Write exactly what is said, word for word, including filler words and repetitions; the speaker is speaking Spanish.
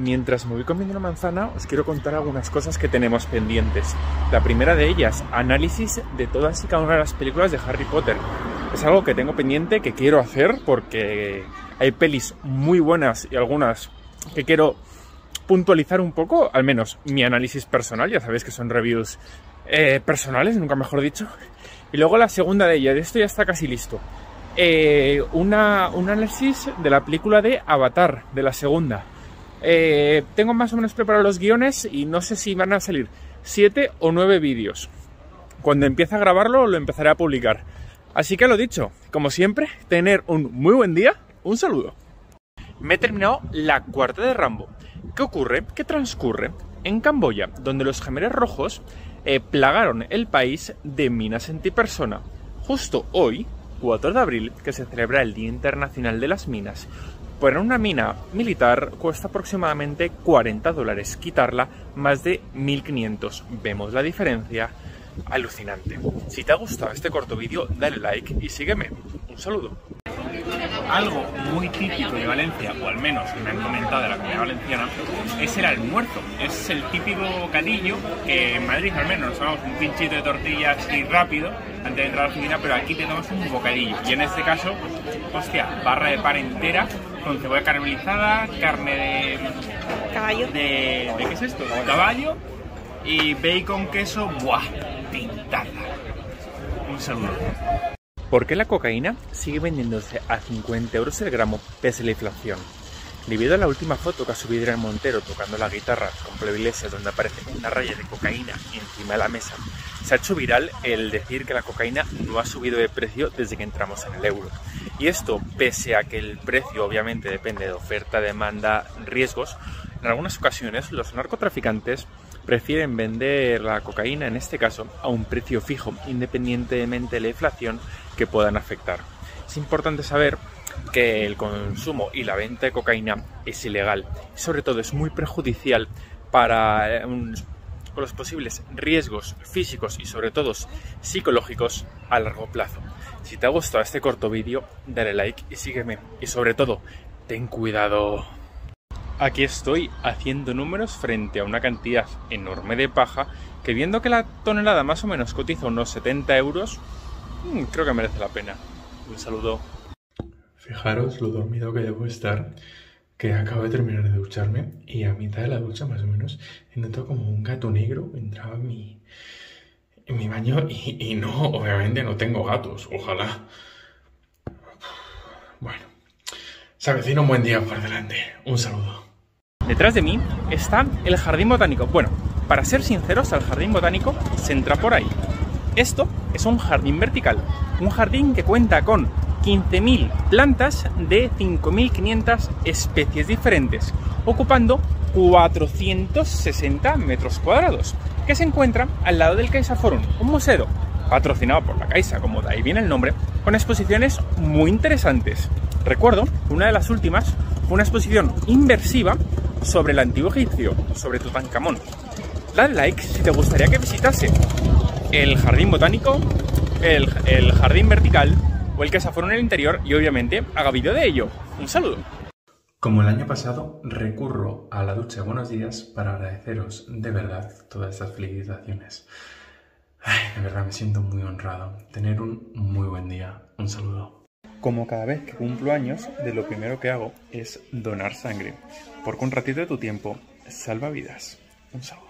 Mientras me voy comiendo una manzana, os quiero contar algunas cosas que tenemos pendientes. La primera de ellas, análisis de todas y cada una de las películas de Harry Potter. Es algo que tengo pendiente, que quiero hacer, porque hay pelis muy buenas y algunas que quiero puntualizar un poco, al menos mi análisis personal, ya sabéis que son reviews eh, personales, nunca mejor dicho. Y luego la segunda de ellas, esto ya está casi listo, eh, una, un análisis de la película de Avatar, de la segunda. Eh, tengo más o menos preparados los guiones y no sé si van a salir siete o nueve vídeos. Cuando empiece a grabarlo lo empezaré a publicar. Así que lo dicho, como siempre, tener un muy buen día, un saludo. Me he terminado la cuarta de Rambo. ¿Qué ocurre? ¿Qué transcurre? En Camboya, donde los jemeres rojos eh, plagaron el país de minas antipersona. Justo hoy, cuatro de abril, que se celebra el Día Internacional de las Minas. Poner una mina militar cuesta aproximadamente cuarenta dólares, quitarla más de mil quinientos. Vemos la diferencia, alucinante. Si te ha gustado este corto vídeo, dale like y sígueme. Un saludo. Algo muy típico de Valencia, o al menos me han comentado de la comunidad valenciana, es el almuerzo. Es el típico bocadillo que en Madrid al menos nos tomamos un pinchito de tortillas así rápido antes de entrar a la oficina, pero aquí te tomas un bocadillo. Y en este caso, hostia, barra de pan entera, con cebolla caramelizada, carne de... Caballo. De, ¿de qué es esto? Caballo y bacon, queso, ¡buah! Pintada. Un saludo. ¿Por qué la cocaína sigue vendiéndose a cincuenta euros el gramo pese a la inflación? Debido a la última foto que ha subido el Montero tocando la guitarra con plebilese, donde aparece una raya de cocaína encima de la mesa, se ha hecho viral el decir que la cocaína no ha subido de precio desde que entramos en el euro. Y esto, pese a que el precio obviamente depende de oferta, demanda, riesgos, en algunas ocasiones los narcotraficantes prefieren vender la cocaína, en este caso, a un precio fijo, independientemente de la inflación que puedan afectar. Es importante saber que el consumo y la venta de cocaína es ilegal y sobre todo es muy perjudicial para los posibles riesgos físicos y sobre todo psicológicos a largo plazo. Si te ha gustado este corto vídeo, dale like y sígueme. Y sobre todo, ten cuidado. Aquí estoy haciendo números frente a una cantidad enorme de paja que, viendo que la tonelada más o menos cotiza unos setenta euros, creo que merece la pena. Un saludo. Fijaros lo dormido que debo estar, que acabo de terminar de ducharme y a mitad de la ducha más o menos he notado como un gato negro entraba en mi... en mi baño y, y no, obviamente no tengo gatos, ojalá. Bueno, se avecina un buen día por delante, un saludo. Detrás de mí está el Jardín Botánico. Bueno, para ser sinceros, al Jardín Botánico se entra por ahí. Esto es un jardín vertical, un jardín que cuenta con quince mil plantas de cinco mil quinientas especies diferentes, ocupando cuatrocientos sesenta metros cuadrados, que se encuentra al lado del Caixa Forum, un museo patrocinado por la Caixa, como de ahí viene el nombre, con exposiciones muy interesantes. Recuerdo, una de las últimas fue una exposición inversiva sobre el antiguo egipcio, sobre Tutankamón. Dale like si te gustaría que visitase el jardín botánico, el, el jardín vertical o el que se fuera en el interior y obviamente haga vídeo de ello. Un saludo. Como el año pasado, recurro a la ducha buenos días para agradeceros de verdad todas estas felicitaciones. Ay, de verdad me siento muy honrado. Tener un muy buen día. Un saludo. Como cada vez que cumplo años, de lo primero que hago es donar sangre, porque un ratito de tu tiempo salva vidas. Un saludo.